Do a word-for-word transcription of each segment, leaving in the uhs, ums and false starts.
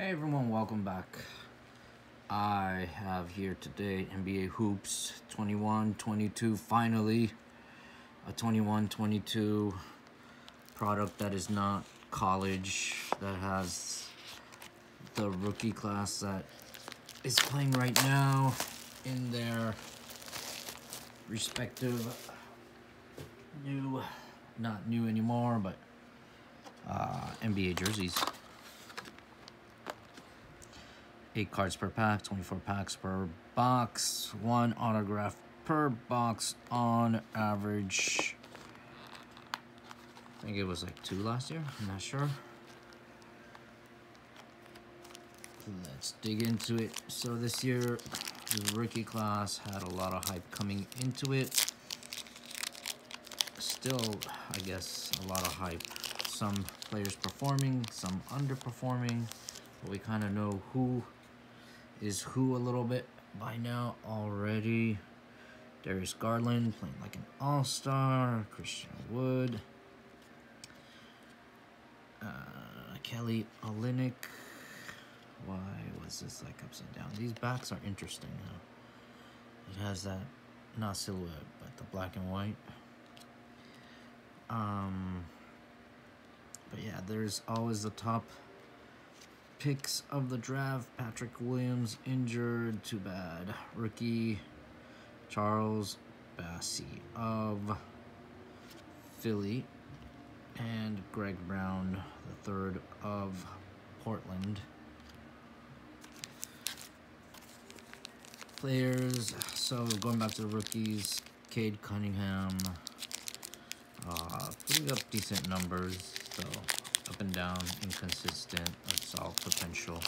Hey everyone, welcome back. I have here today N B A Hoops twenty-one twenty-two, finally a twenty-one twenty-two product that is not college, that has the rookie class that is playing right now in their respective new, not new anymore, but uh, N B A jerseys. Eight cards per pack, twenty-four packs per box, one autograph per box on average. I think it was like two last year, I'm not sure. Let's dig into it. So this year, the rookie class had a lot of hype coming into it. Still, I guess, a lot of hype. Some players performing, some underperforming, but we kind of know who is who a little bit by now already. Darius Garland playing like an all-star. Christian Wood. Uh, Kelly Olynyk. Why was this like upside down? These backs are interesting now. It has that, not silhouette, but the black and white. Um, but yeah, there's always the top picks of the draft. Patrick Williams injured, too bad. Rookie Charles Bassey of Philly and Greg Brown the third of Portland. Players, so going back to the rookies, Cade Cunningham uh, putting up decent numbers, so up and down, inconsistent. That's all potential.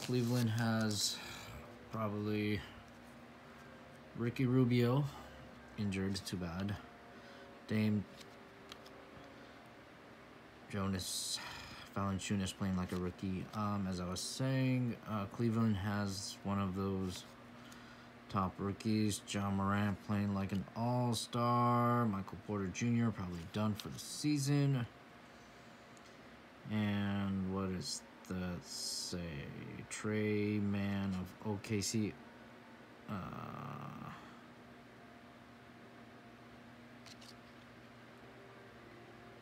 Cleveland has probably Ricky Rubio, injured, too bad. Dame Jonas Valanciunas playing like a rookie. Um, as I was saying, uh, Cleveland has one of those top rookies. John Morant playing like an all-star. Michael Porter Junior probably done for the season. And what does that say? Trey Mann of O K C. Uh,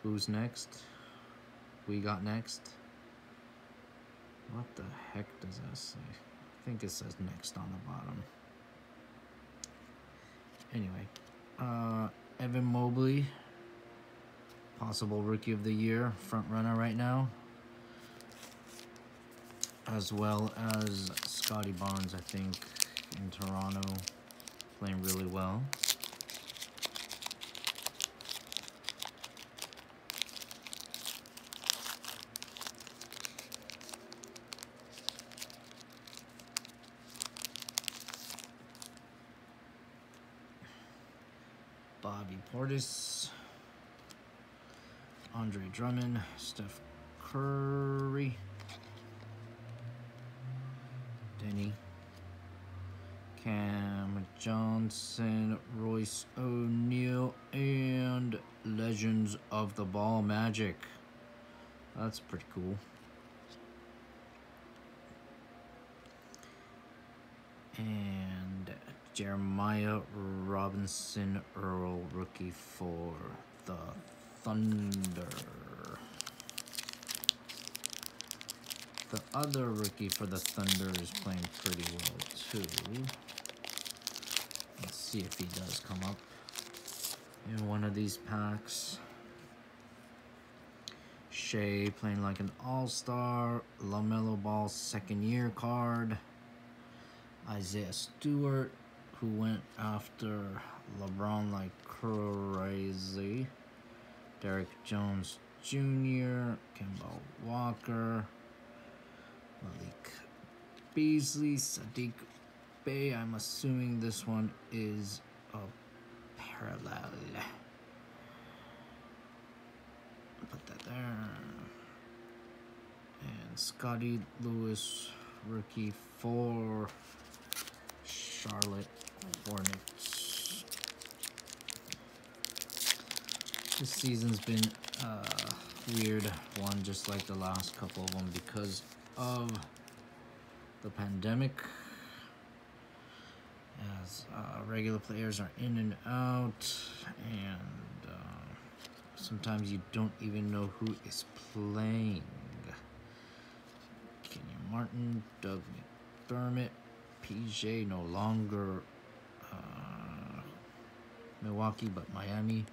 who's next? We got next. What the heck does that say? I think it says next on the bottom. Anyway, uh, Evan Mobley, possible rookie of the year, front runner right now, as well as Scotty Barnes, I think, in Toronto, playing really well. Bobby Portis, Andre Drummond, Steph Curry, Denny, Cam Johnson, Royce O'Neal, and Legends of the Ball Magic. That's pretty cool. And Jeremiah Robinson Earl, rookie for the Thunder. The other rookie for the Thunder is playing pretty well too. Let's see if he does come up in one of these packs. Shai playing like an all-star. LaMelo Ball second year card. Isaiah Stewart, who went after LeBron like crazy. Derrick Jones Junior, Kemba Walker, Malik Beasley, Saddiq Bey. I'm assuming this one is a parallel. Put that there. And Scottie Lewis, rookie for Charlotte Hornets. This season's been uh, weird one, just like the last couple of them, because of the pandemic, as uh, regular players are in and out, and uh, sometimes you don't even know who is playing. Kenyon Martin, Doug McDermott, P J no longer uh, Milwaukee but Miami.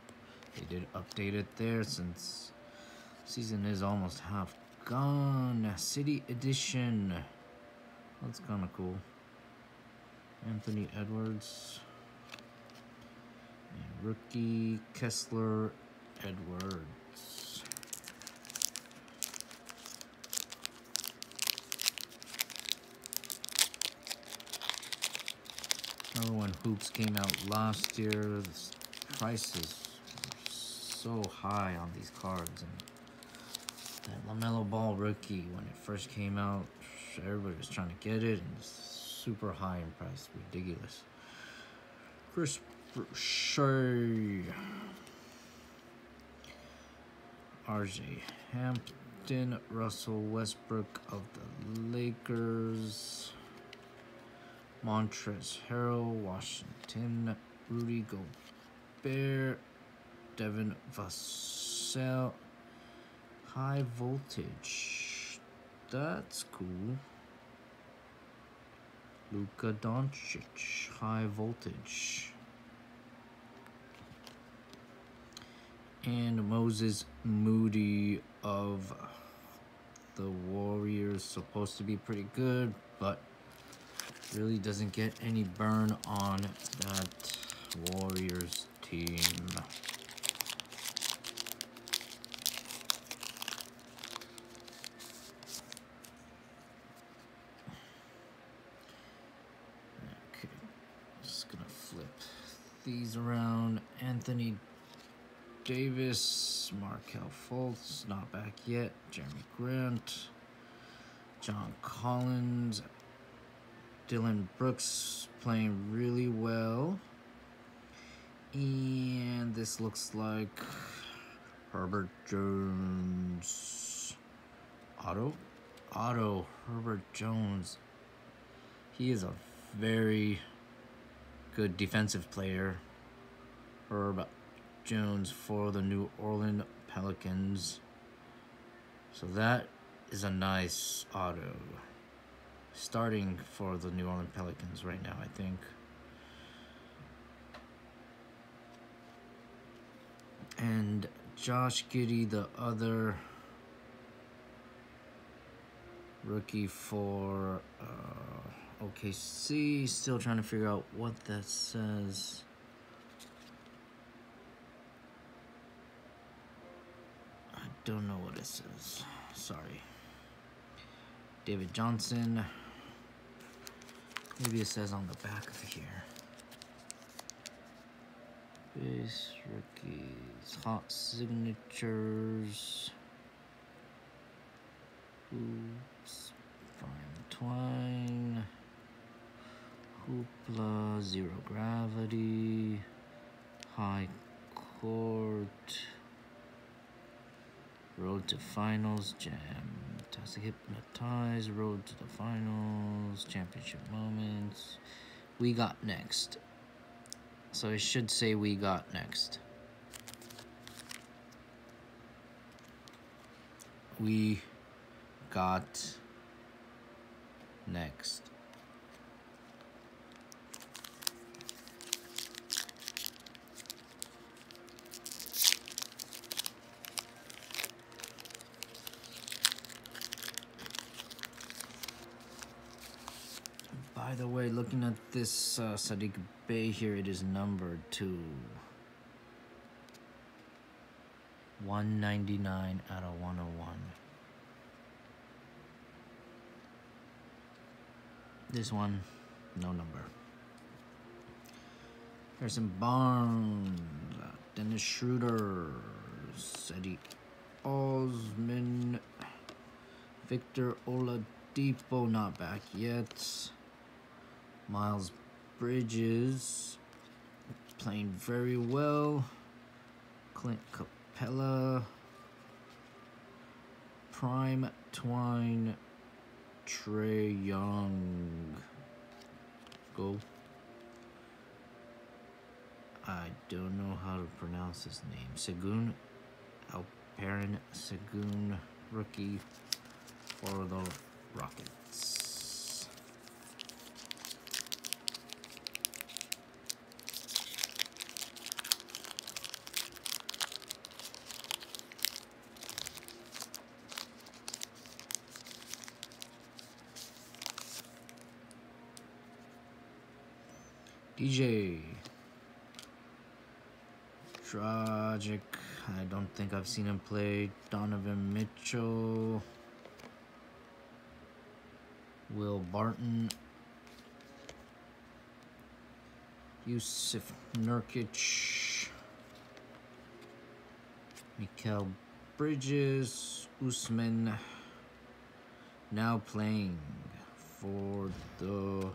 They did update it there since season is almost half gone. City edition. That's kind of cool. Anthony Edwards. And rookie Kessler Edwards. Remember when Hoops came out last year, the prices were so high on these cards. And that LaMelo Ball rookie, when it first came out, everybody was trying to get it, and super high in price, ridiculous. Chris Shai, R J Hampton, Russell Westbrook of the Lakers, Montrezl Harrell, Washington, Rudy Gobert, Devin Vassell. High voltage, that's cool. Luka Doncic, high voltage. And Moses Moody of the Warriors, supposed to be pretty good, but really doesn't get any burn on that Warriors team. These around. Anthony Davis, Markelle Fultz, not back yet, Jeremy Grant, John Collins, Dylan Brooks playing really well, and this looks like Herbert Jones, Otto, Otto, Herbert Jones. He is a very good defensive player, Herb Jones, for the New Orleans Pelicans. So that is a nice auto. Starting for the New Orleans Pelicans right now, I think. And Josh Giddey, the other rookie for uh, O K C, still trying to figure out what that says. I don't know what it says. Sorry. David Johnson. Maybe it says on the back of here. Base rookies, hot signatures. Oops. Brian Twine. Hoopla, Zero Gravity, High Court, Road to Finals, Jam, Toxic Hypnotize, Road to the Finals, Championship Moments, We Got Next. So it should say We Got Next. We Got Next. By the way, looking at this uh, Saddiq Bey here, it is numbered to one ninety-nine out of one oh one. This one, no number. Harrison Barnes, Dennis Schroeder, Cedi Osman, Victor Oladipo, not back yet. Miles Bridges, playing very well. Clint Capella, Prime Twine Trey Young. Go. I don't know how to pronounce his name. Segun Alperen Segun, rookie for the Rockets. D J. Tragic. I don't think I've seen him play. Donovan Mitchell. Will Barton. Yusuf Nurkic. Mikal Bridges. Usman. Now playing for the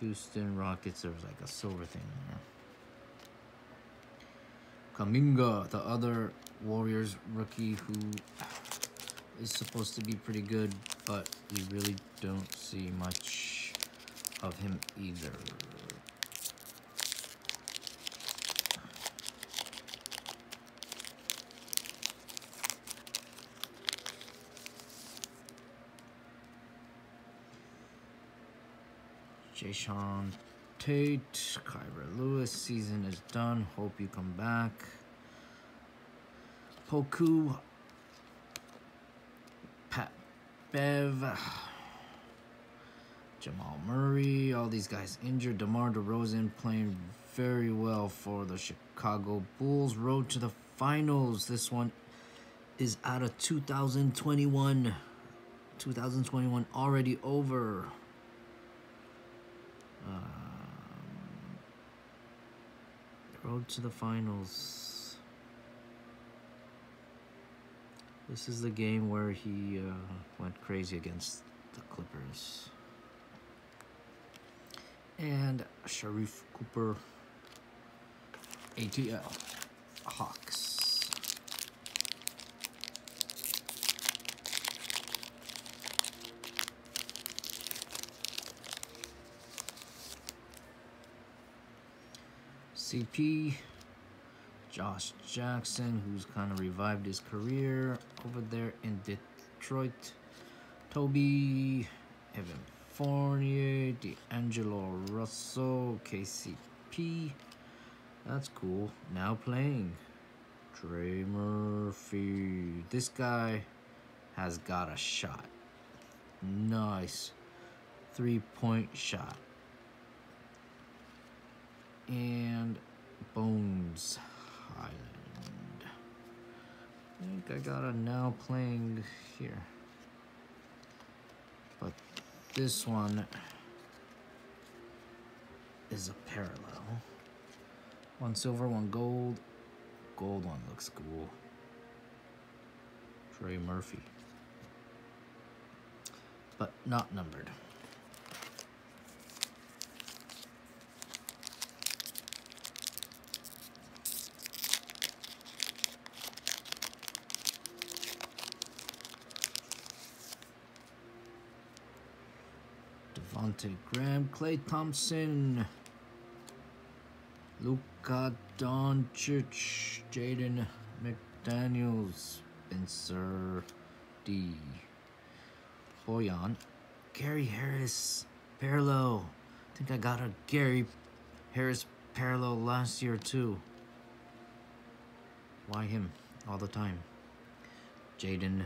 Houston Rockets. There's like a silver thing there. Kaminga, the other Warriors rookie who is supposed to be pretty good, but we really don't see much of him either. Jason Tate, Kyra Lewis, season is done. Hope you come back. Poku, Pat Bev, Jamal Murray, all these guys injured. DeMar DeRozan playing very well for the Chicago Bulls. Road to the finals. This one is out of two thousand twenty-one. two thousand twenty-one already over. Uh, Road to the finals. This is the game where he uh, went crazy against the Clippers. And Sharif Cooper, A T L, Hawks. C P, Josh Jackson, who's kind of revived his career over there in Detroit. Toby, Evan Fournier, D'Angelo Russell, K C P. That's cool. Now playing. Trey Murphy. This guy has got a shot. Nice three-point shot. And Bones Highland. I think I got a now playing here. But this one is a parallel. One silver, one gold. Gold one looks cool. Trey Murphy. But not numbered. Devontae Graham, Klay Thompson, Luka Doncic, Jaden McDaniels, Spencer D, Boyan, Gary Harris, parallel. I think I got a Gary Harris parallel last year too. Why him all the time? Jaden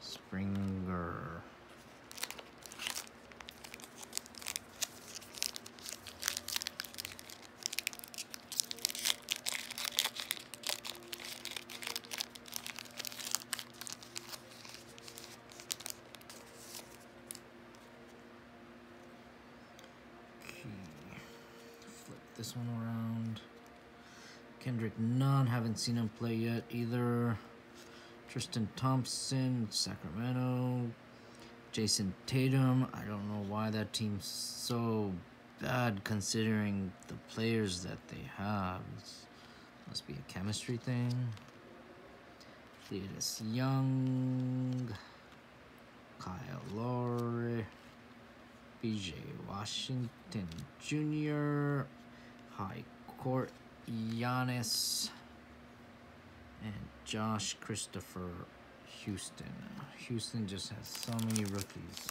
Springer. This one around. Kendrick Nunn, haven't seen him play yet either. Tristan Thompson, Sacramento. Jason Tatum, I don't know why that team's so bad considering the players that they have. It's, must be a chemistry thing. Thaddeus Young, Kyle Lowry, B J Washington Junior, High Court, Giannis, and Josh Christopher. Houston. Houston just has so many rookies.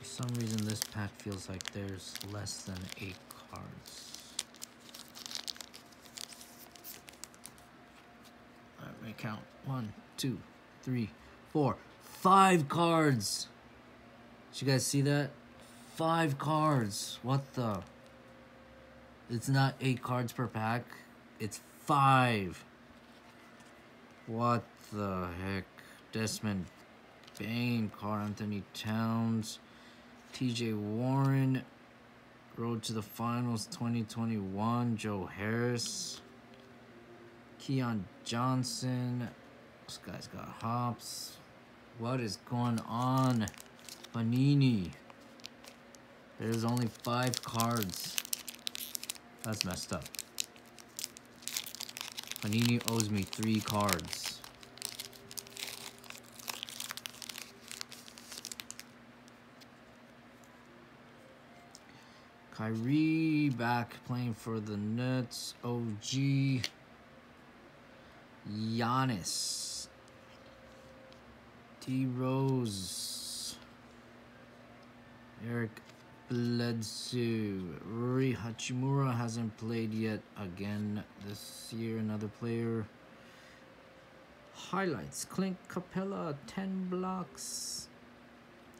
For some reason, this pack feels like there's less than eight cards. All right, we count. One, two, three, four. Five cards. Did you guys see that? Five cards. What the? It's not eight cards per pack. It's five. What the heck? Desmond Bane, Carl Anthony Towns, T J Warren, Road to the Finals twenty twenty-one, Joe Harris, Keon Johnson. This guy's got hops. What is going on, Panini? There's only five cards. That's messed up. Panini owes me three cards. Kyrie back playing for the Nets. O G. Giannis. T. Rose, Eric Bledsoe, Rui Hachimura hasn't played yet again this year. Another player. Highlights, Clint Capella, ten blocks.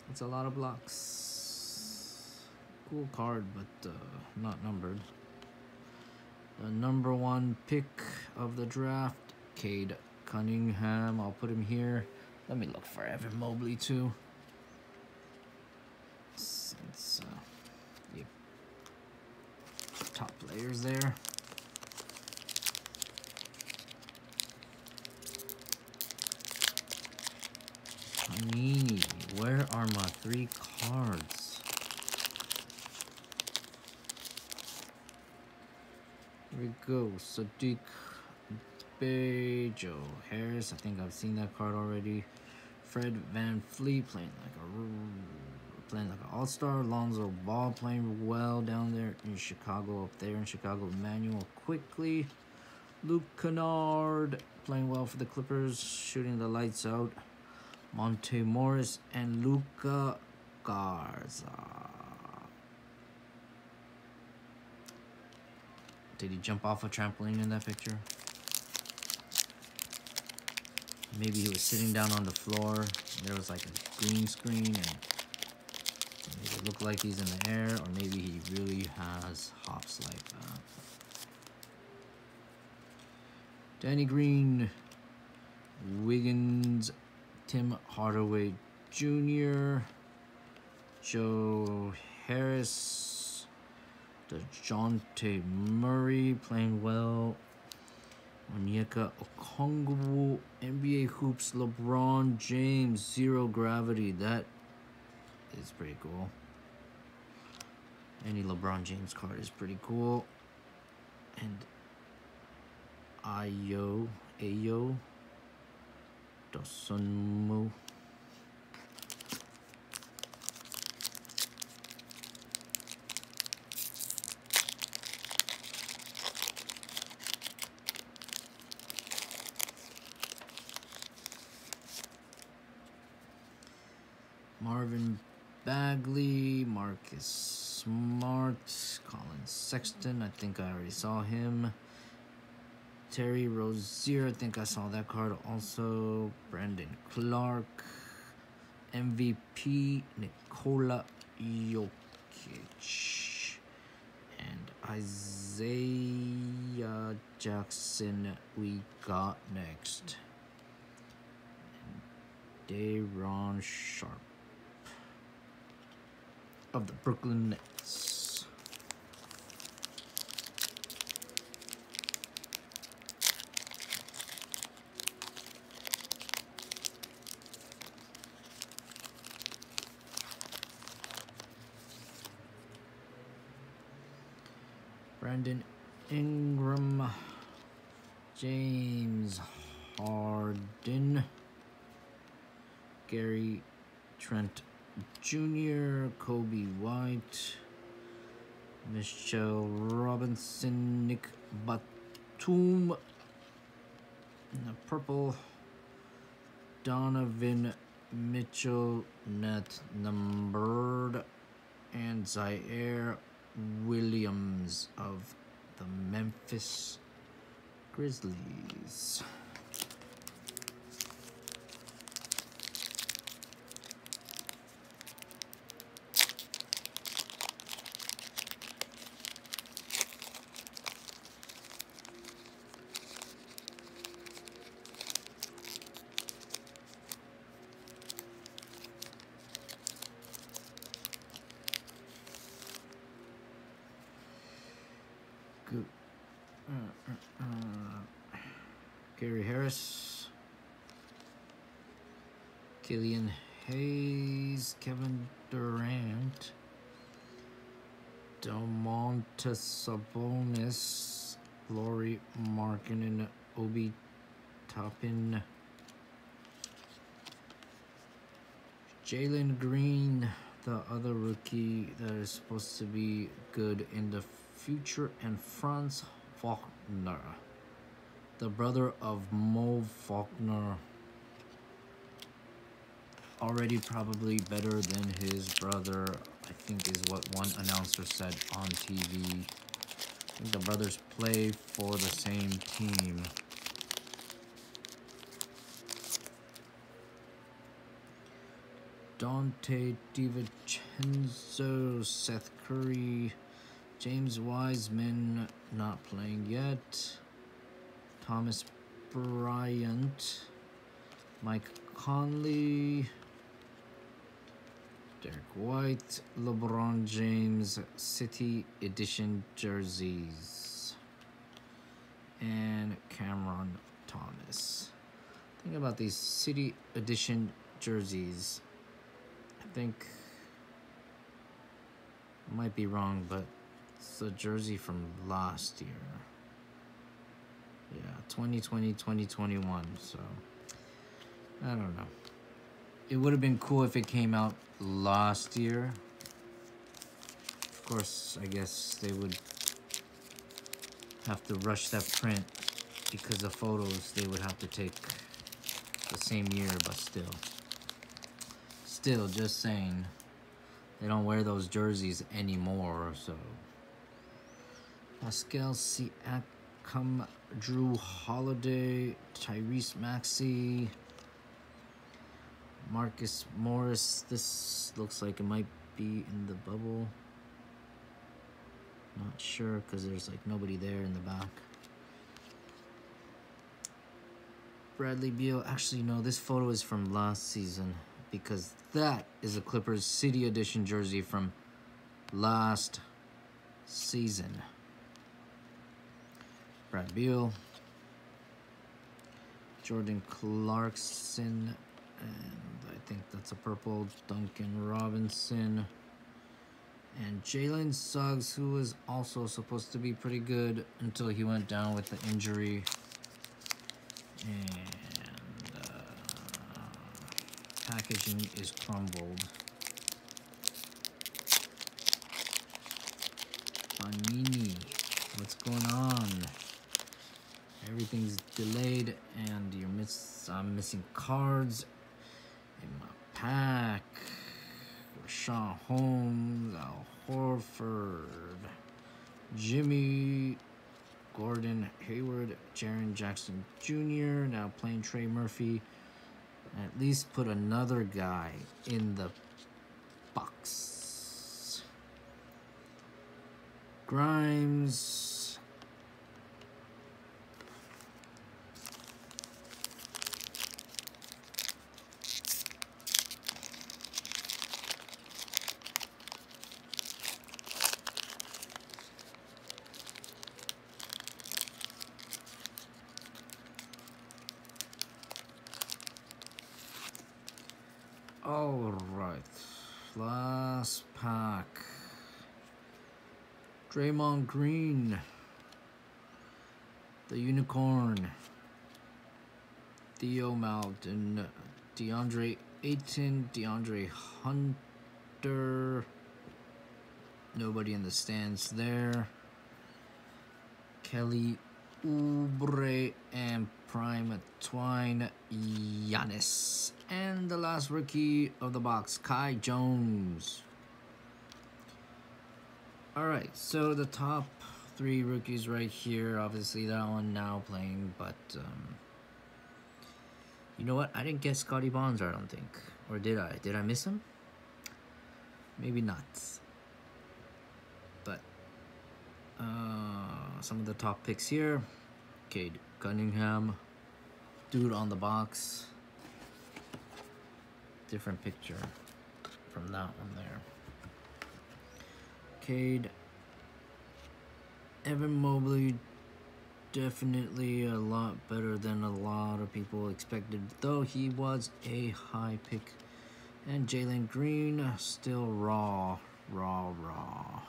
That's a lot of blocks. Cool card, but uh, not numbered. The number one pick of the draft, Cade Cunningham. I'll put him here. Let me look for Evan Mobley, too. Since, uh, yeah. Top players there. Panini, where are my three cards? Here we go, Saddiq Bey, Joe Harris. I think I've seen that card already. Fred VanVleet playing like a playing like an all-star. Lonzo Ball playing well down there in Chicago. Up there in Chicago, Emmanuel quickly. Luke Kennard playing well for the Clippers, shooting the lights out. Monte Morris and Luka Garza. Did he jump off a trampoline in that picture? Maybe he was sitting down on the floor, and there was like a green screen, and it made it look like he's in the air, or maybe he really has hops like that. Danny Green, Wiggins, Tim Hardaway Junior, Joe Harris, DeJounte Murray playing well. Onyeka Okongwu, N B A Hoops, LeBron James, Zero Gravity. That is pretty cool. Any LeBron James card is pretty cool. And Ayo, Ayo, Dosunmu. Marvin Bagley, Marcus Smart, Colin Sexton, I think I already saw him. Terry Rozier, I think I saw that card also. Brandon Clark, M V P, Nikola Jokic, and Isaiah Jackson we got next. Daron Sharp of the Brooklyn Nets. Brandon Ingram, James Harden, Gary Trent Junior, Kobe White, Michelle Robinson, Nick Batum, the purple, Donovan Mitchell, net numbered, and Zaire Williams of the Memphis Grizzlies. Killian Hayes, Kevin Durant, Domantas Sabonis, Lauri Markkanen, Obi Toppin, Jalen Green, the other rookie that is supposed to be good in the future, and Franz Wagner, the brother of Mo Wagner. Already probably better than his brother, I think is what one announcer said on T V. I think the brothers play for the same team. Dante DiVincenzo, Seth Curry, James Wiseman not playing yet, Thomas Bryant, Mike Conley, Derek White, LeBron James, City Edition jerseys, and Cameron Thomas. Think about these City Edition jerseys. I think, I might be wrong, but it's a jersey from last year. Yeah, twenty twenty, twenty twenty-one, so I don't know. It would have been cool if it came out last year. Of course, I guess they would have to rush that print because the photos they would have to take the same year, but still. Still, just saying. They don't wear those jerseys anymore, so. Pascal Siakam, Drew Holiday, Tyrese Maxey, Marcus Morris. This looks like it might be in the bubble. Not sure because there's like nobody there in the back. Bradley Beal. Actually, no, this photo is from last season because that is a Clippers City Edition jersey from last season. Brad Beal. Jordan Clarkson. And I think that's a purple, Duncan Robinson, and Jalen Suggs, who was also supposed to be pretty good until he went down with the injury. And uh, packaging is crumbled. Panini, what's going on? Everything's delayed, and you're miss. I'm missing cards. My pack, Rashawn Holmes, Al Horford, Jimmy, Gordon Hayward, Jaren Jackson Junior Now playing Trey Murphy. At least put another guy in the box. Grimes. All right, last pack. Draymond Green, the Unicorn, Theo Malden, DeAndre Ayton, DeAndre Hunter, nobody in the stands there, Kelly Oubre, and Prime Twine, Giannis. And the last rookie of the box, Kai Jones. Alright, so the top three rookies right here. Obviously, that one now playing, but um, you know what? I didn't get Scotty Barnes, I don't think. Or did I? Did I miss him? Maybe not. But uh, some of the top picks here. Cade Cunningham, dude on the box. Different picture from that one there. Cade, Evan Mobley, definitely a lot better than a lot of people expected, though he was a high pick. And Jalen Green, still raw, raw, raw.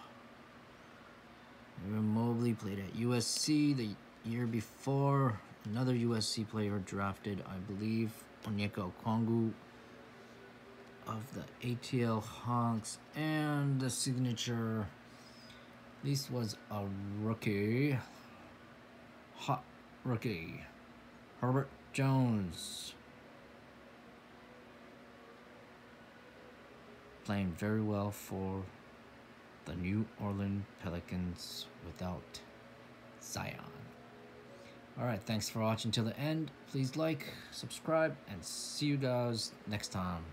Evan Mobley played at U S C the year before. Another U S C player drafted, I believe, Onyeka Okongwu of the A T L Hawks. And the signature, this was a rookie, hot rookie, Herbert Jones, playing very well for the New Orleans Pelicans without Zion. Alright, thanks for watching till the end. Please like, subscribe, and see you guys next time.